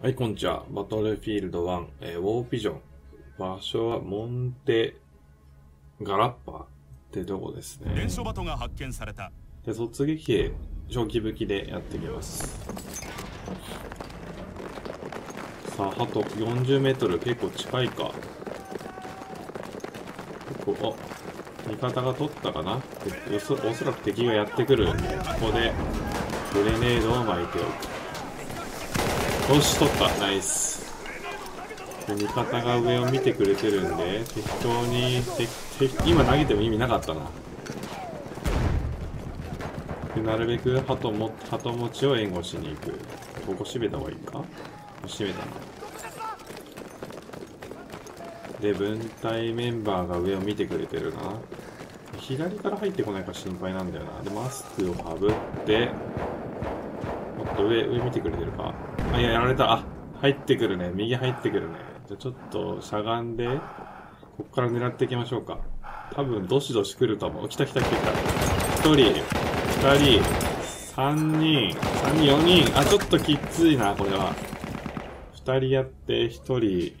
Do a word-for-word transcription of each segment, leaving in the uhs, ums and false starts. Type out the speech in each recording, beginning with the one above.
はい、こんにちは。バトルフィールドワン、えー、ウォーピジョン。場所はモンテガラッパってとこですね。伝書バトが発見された。で、突撃兵、正気武器でやってきます。さあ、あとよんじゅうメートル、結構近いか。結構、あ、味方が取ったかな。おそ、おそらく敵がやってくるんで、ここでグレネードを巻いておく。よし、取った。ナイス。味方が上を見てくれてるんで、適当に、てて今投げても意味なかったな。で、なるべく鳩も、鳩持ちを援護しに行く。ここ閉めた方がいいか?閉めたな。で、分隊メンバーが上を見てくれてるな。左から入ってこないか心配なんだよな。で、マスクをかぶって、もっと上、上見てくれてるか?あ、いや、やられた。あ、入ってくるね。右入ってくるね。じゃ、ちょっと、しゃがんで、こっから狙っていきましょうか。多分、どしどし来ると思う。来た来た来た来た。ひとり、ふたり、さんにん、さんにん、よにん。あ、ちょっときついな、これは。ふたりやって、ひとり、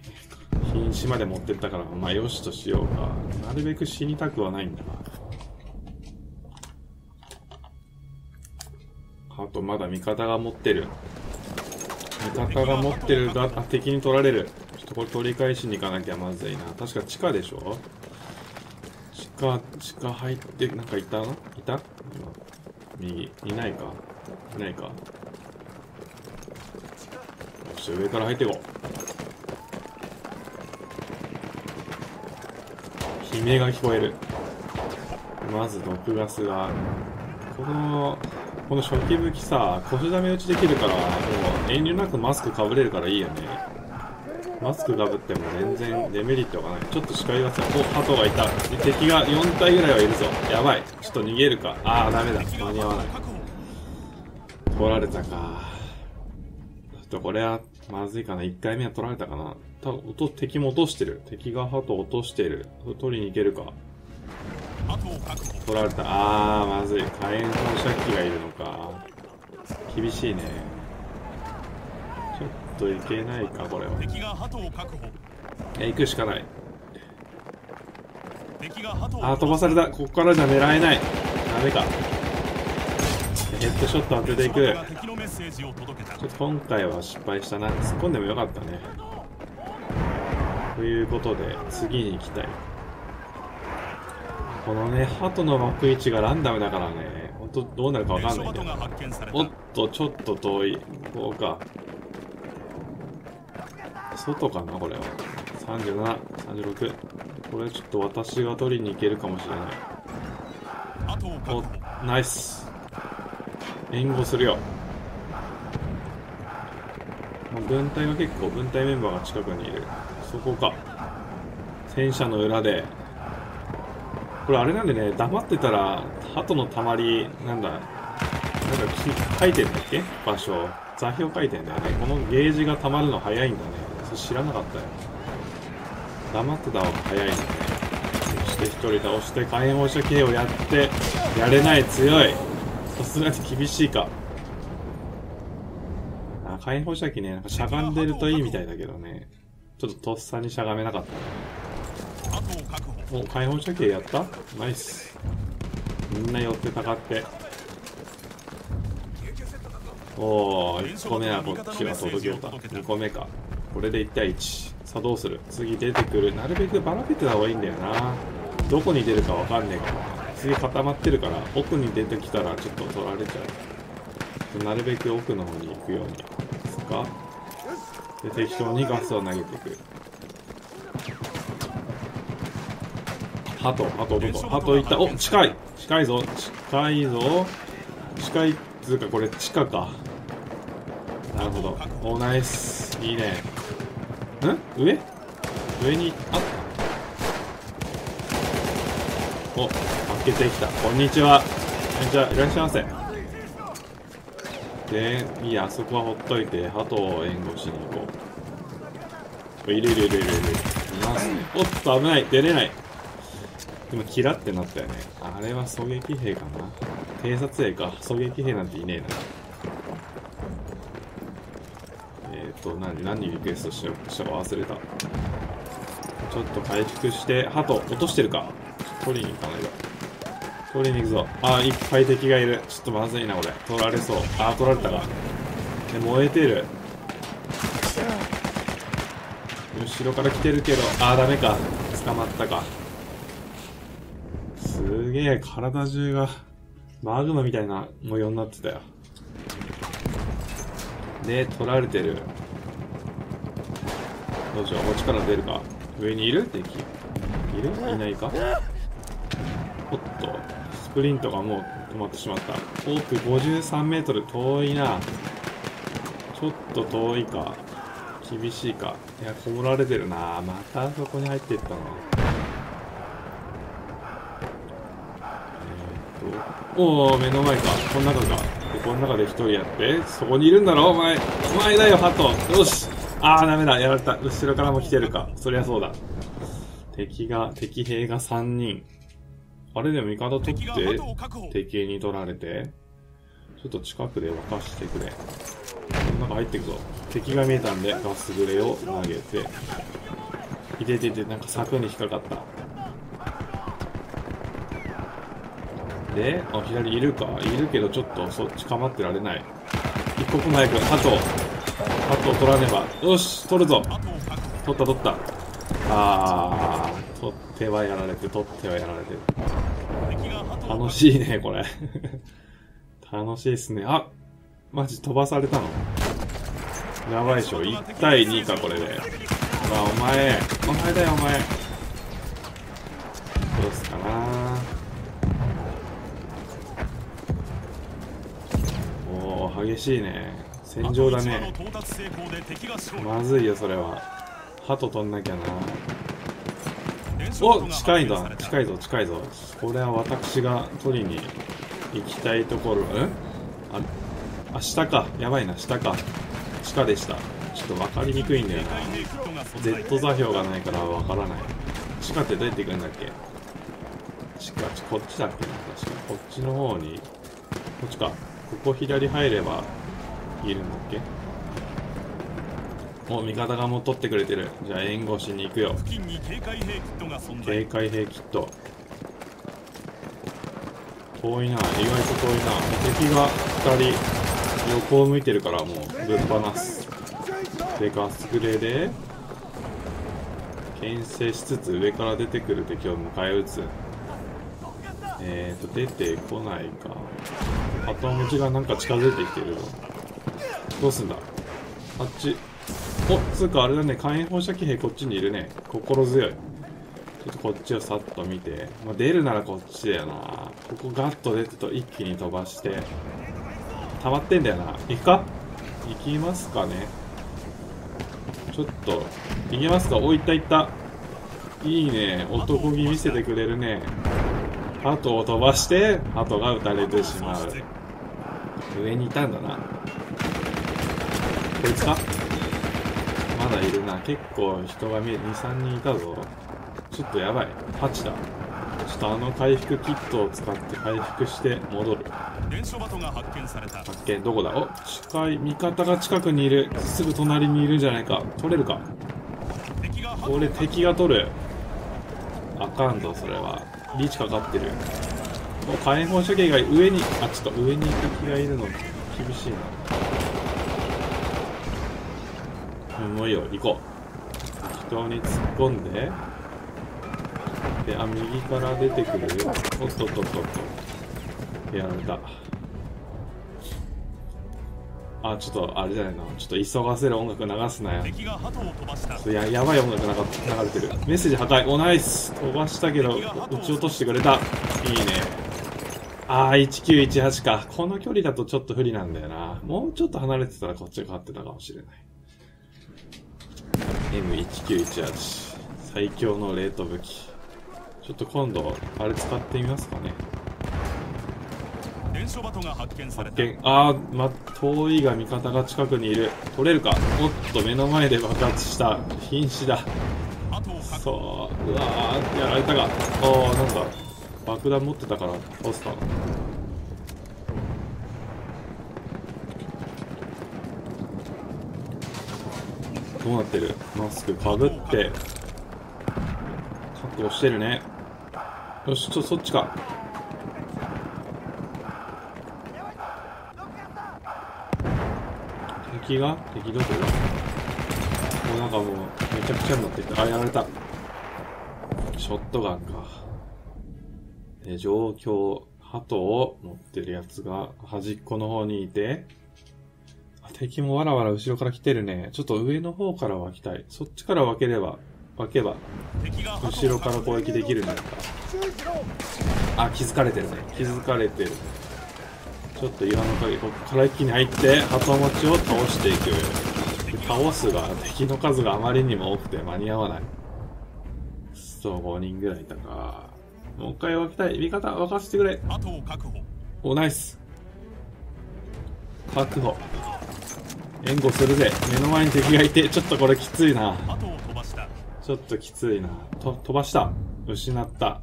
瀕死まで持ってったから、まあ、よしとしようか。なるべく死にたくはないんだな。あと、まだ味方が持ってる。味方が持ってるだ、あ、敵に取られる。ちょっとこれ取り返しに行かなきゃまずいな。確か地下でしょ?地下、地下入って、なんかいた?いた?右。いないか?いないか。よし、上から入っていこう。悲鳴が聞こえる。まず毒ガスが。この、この初期武器さ、腰ダメ打ちできるから、もう遠慮なくマスクかぶれるからいいよね。マスクかぶっても全然デメリットがない。ちょっと視界がさ、お、ハトがいた。敵がよん体ぐらいはいるぞ。やばい。ちょっと逃げるか。あー、ダメだ。間に合わない。取られたか。ちょっとこれは、まずいかな。いっかいめは取られたかな。たぶん、敵も落としてる。敵がハト落としてる。取りに行けるか。取られた。あー、まずい。火炎放射器がいるのか。厳しいね。ちょっといけないか、これは。え、行くしかない。あー、飛ばされた。ここからじゃ狙えない。ダメか。ヘッドショット当てていく。ちょっと今回は失敗したな。突っ込んでもよかったね。ということで、次に行きたい。このね、鳩の巻く位置がランダムだからね、ほんとどうなるかわかんないんだよ。おっと、ちょっと遠い。こうか。外かな、これは。さんじゅうなな、さんじゅうろく。これちょっと私が取りに行けるかもしれない。お、ナイス。援護するよ。分隊が結構、分隊メンバーが近くにいる。そこか。戦車の裏で。これあれなんでね、黙ってたら、鳩のたまり、なんだ、なんか書いてんだっけ場所。座標書いてんだよね。このゲージがたまるの早いんだね。それ知らなかったよ。黙ってた方が早いんだね。そしてひとり倒して、火炎放射器をやって、やれない、強い。さすがに厳しいか。あ、火炎放射器ね、なんかしゃがんでるといいみたいだけどね。ちょっととっさにしゃがめなかったね。お、火炎放射器やった?ナイス。みんな寄ってたかって。おー、いっこめはこっちが届けようか。にこめか。これでいちたいいち。さあどうする?次出てくる。なるべくばらけてた方がいいんだよな。どこに出るかわかんねえから。次固まってるから、奥に出てきたらちょっと取られちゃう。なるべく奥の方に行くように。そっか。で、適当にガスを投げていく。ハト、ハト、どこ?ハトいった。お、近い!近いぞ、近いぞ。近いっつうか、これ地下か。なるほど。お、ナイス。いいね。ん?上?上に、あっ。お、開けてきた。こんにちは。じゃあ、いらっしゃいませ。で、いや、あそこはほっといて、ハトを援護しに行こう。いるいるいるいるいる。いますね。おっと、危ない。出れない。今、キラってなったよね。あれは狙撃兵かな?偵察兵か。狙撃兵なんていねえな。えと何、何リクエストしようしたか忘れた。ちょっと回復して、ハト、落としてるか。取りに行かないと。取りに行くぞ。ああ、いっぱい敵がいる。ちょっとまずいな、これ。取られそう。ああ、取られたか。え、燃えてる。後ろから来てるけど、ああ、ダメか。捕まったか。すげえ、体中が、マグマみたいな模様になってたよ。で、取られてる。どうしよう、こっちから出るか。上にいる敵。いるいないか。おっと、スプリントがもう止まってしまった。奥ごじゅうさんメートル、遠いな。ちょっと遠いか。厳しいか。いや、こもられてるな。またそこに入っていったな。えー、っと、おお、目の前か。この中か。この中で一人やって、そこにいるんだろお前。お前だよ、ハト。よし。ああ、ダメだ。やられた。後ろからも来てるか。そりゃそうだ。敵が、敵兵がさんにん。あれでも味方取って、敵に取られて。ちょっと近くで沸かしてくれ。なんか入ってくぞ。敵が見えたんで、ガスグレを投げて。いててて、なんか柵に引っかかった。で、あ、左いるか。いるけど、ちょっとそっち構ってられない。一刻も早く、ハト。ハトを取らねば。よし、取るぞ。取った、取った。あー、取ってはやられて、取ってはやられて。楽しいね、これ。楽しいっすね。あ、マジ飛ばされたのやばいでしょ。いちたいにかこれで。あ、お前お前だよお前。どうすかな。おお、激しいね。戦場だね。まずいよそれは。鳩取んなきゃな。お、近いんだ。近いぞ近いぞ。これは私が取りに行きたいところ。うん、あれ、あ、下か。やばいな、下か。下でした。ちょっと分かりにくいんだよな。Z 座標がないから分からない。下ってどうやって行くんだっけ。地下、こっちだっけな、確か。こっちの方に、こっちか。ここ左入れば、いるんだっけ。お、味方がもう取ってくれてる。じゃあ援護しに行くよ。警戒兵キット。遠いな、意外と遠いな。敵がふたり。横を向いてるからもうぶっ放す。で、ガスグレで牽制しつつ上から出てくる敵を迎え撃つ。えーと出てこないか。後向きがなんか近づいてきてるぞ。どうすんだあっち。おっつうかあれだね、火炎放射器兵こっちにいるね。心強い。ちょっとこっちをさっと見て、まあ、出るならこっちだよな。ここガッと出てと一気に飛ばして溜まってんだよな。行くか、行きますかね。ちょっと行きますか。お、いったいった。いいね、男気見せてくれるね。ハトを飛ばしてハトが撃たれてしまう。上にいたんだな。こいつか。まだいるな。結構人が見え、にさんにんいたぞ。ちょっとやばい。はちだ。ちょっとあの回復キットを使って回復して戻る。発見、どこだ。お、近い。味方が近くにいる。すぐ隣にいるんじゃないか。取れるかこれ。敵が取る。あかんぞそれは。リーチかかってる。お、火炎放射器以外上に、あ、ちょっと上に敵がいるの厳しいな。もういいよ、行こう。適当に突っ込んで。で、あ、右から出てくる。おっとっとっとっと。やられた。あ、ちょっとあれじゃないな。ちょっと急がせる音楽流すなよ。いや、やばい音楽流れてる。メッセージ破壊。お、ナイス。飛ばしたけど撃ち落としてくれた。いいね。あー、いちきゅういちはちか。この距離だとちょっと不利なんだよな。もうちょっと離れてたらこっちが勝ってたかもしれない。 エムいちきゅういちはち 最強の冷凍武器。ちょっと今度あれ使ってみますかね。発見。ああ、ま、遠いが味方が近くにいる。取れるか。おっと、目の前で爆発した。瀕死だ。そう、うわー、やられたが。ああ、なんか爆弾持ってたから倒すか。どうなってる？マスクかぶって確保してるね。よし、ちょっとそっちか。敵が敵どこだ？もうなんかもうめちゃくちゃになってきた。あ、やられた。ショットガンか。え、状況、鳩を持ってるやつが端っこの方にいて、敵もわらわら後ろから来てるね。ちょっと上の方からは来たい。そっちから分ければ、分けば、後ろから攻撃できるんだった。あ、気づかれてるね。気づかれてる。ちょっと岩の影、ここから一気に入って、鳩持ちを倒していく。倒すが、敵の数があまりにも多くて間に合わない。そう、ごにんぐらいいたか。もう一回分けたい。味方、沸かせてくれ。お、ナイス。確保。援護するぜ。目の前に敵がいて、ちょっとこれきついな。ちょっときついな。と、飛ばした。失った。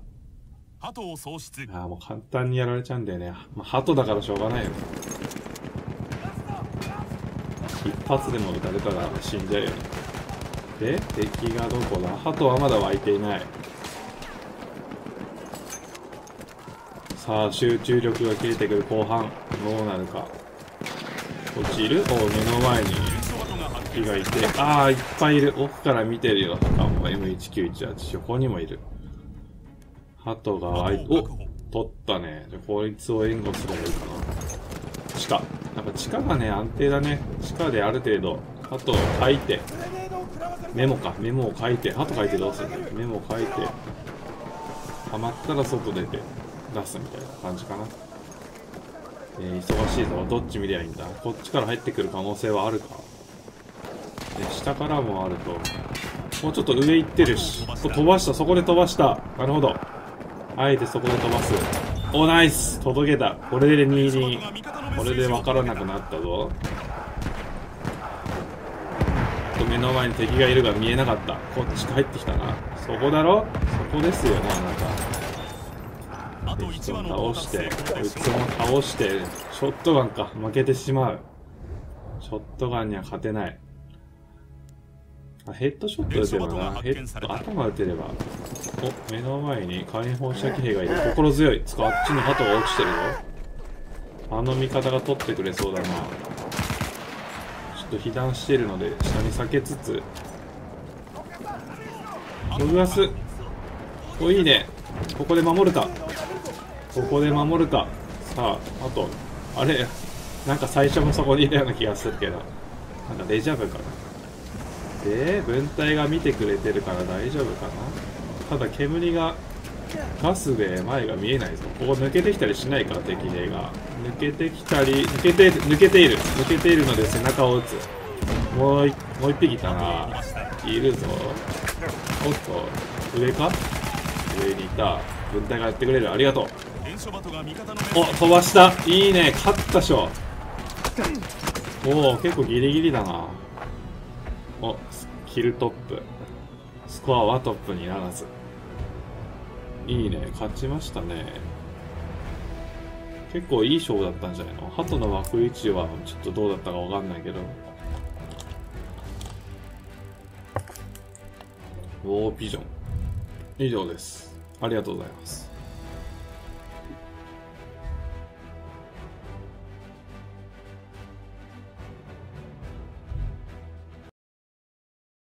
ああ、もう簡単にやられちゃうんだよね。まあ、鳩だからしょうがないよ。一発でも撃たれたら死んじゃうよね。で、敵がどこだ？鳩はまだ湧いていない。さあ、集中力が切れてくる後半。どうなるか。落ちる？おう、目の前に敵がいて、ああ、いっぱいいる。奥から見てるよ、ハカも エムいちきゅういちはち。ここにもいる。鳩が、あい、お、取ったね。じゃ、こいつを援護すればいいかな。地下。やっぱ地下がね、安定だね。地下である程度、鳩を書いて、メモか、メモを書いて、鳩書いてどうするんだよ。メモを書いて、はまったら外出て、出すみたいな感じかな。えー、忙しいぞ。どっち見りゃいいんだ。こっちから入ってくる可能性はあるか。で、下からもあると。もうちょっと上行ってるし。飛ばした。そこで飛ばした。なるほど。あえてそこで飛ばす。お、ナイス。届けた。これでにたいに。これで分からなくなったぞ。ちょっと目の前に敵がいるが見えなかった。こっち帰ってきたな。そこだろ？そこですよね、あなた。倒して、うつも倒して、ショットガンか、負けてしまう。ショットガンには勝てない。あ、ヘッドショット打てればな、ヘッド、頭打てれば。お、目の前に解放射器兵がいる。心強い。つか、あっちに鳩が落ちてるよ。あの味方が取ってくれそうだな。ちょっと被弾してるので、下に避けつつ。飛びます。お、いいね。ここで守るか。ここで守るか。さあ、あと、あれ、なんか最初もそこにいたような気がするけど、なんかデジャブかな。で、分隊が見てくれてるから大丈夫かな。ただ煙が、ガスで前が見えないぞ。ここ抜けてきたりしないか、敵兵が。抜けてきたり、抜けて、抜けている。抜けているので背中を撃つ。もう、もう一匹いたな。いるぞ。おっと、上か？上にいた。分隊がやってくれる。ありがとう。お、飛ばした。いいね。勝ったっしょ。おお、結構ギリギリだな。お、キルトップ。スコアはトップにならず。いいね。勝ちましたね。結構いい勝負だったんじゃないの。鳩の枠位置はちょっとどうだったかわかんないけど。ウォービジョン以上です。ありがとうございます。